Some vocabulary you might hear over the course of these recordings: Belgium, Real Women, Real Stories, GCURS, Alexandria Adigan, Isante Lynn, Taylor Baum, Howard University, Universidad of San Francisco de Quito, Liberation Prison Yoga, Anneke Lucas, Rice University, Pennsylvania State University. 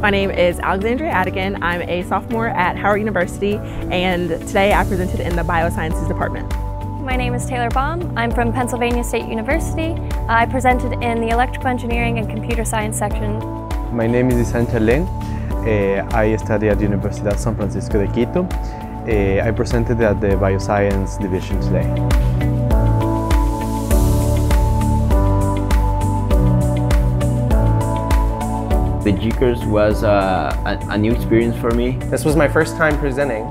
My name is Alexandria Adigan. I'm a sophomore at Howard University, and today I presented in the Biosciences Department. My name is Taylor Baum. I'm from Pennsylvania State University. I presented in the Electrical Engineering and Computer Science section. My name is Isante Lynn. I study at Universidad of San Francisco de Quito. I presented at the Bioscience division today. The GCURS was a new experience for me. This was my first time presenting.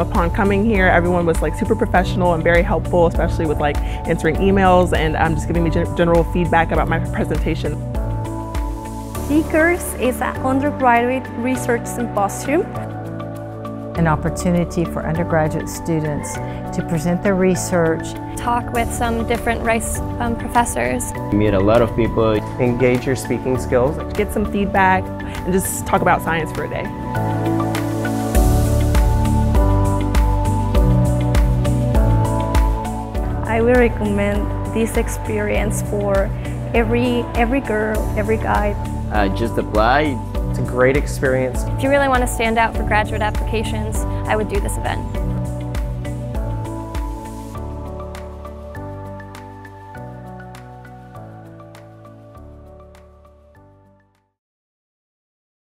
Upon coming here, everyone was like super professional and very helpful, especially with like answering emails and just giving me general feedback about my presentation. GCURS is an undergraduate research symposium. An opportunity for undergraduate students to present their research. Talk with some different Rice professors. Meet a lot of people. Engage your speaking skills. Get some feedback and just talk about science for a day. I will recommend this experience for every girl, every guy. Just apply. It's a great experience. If you really want to stand out for graduate applications, I would do this event.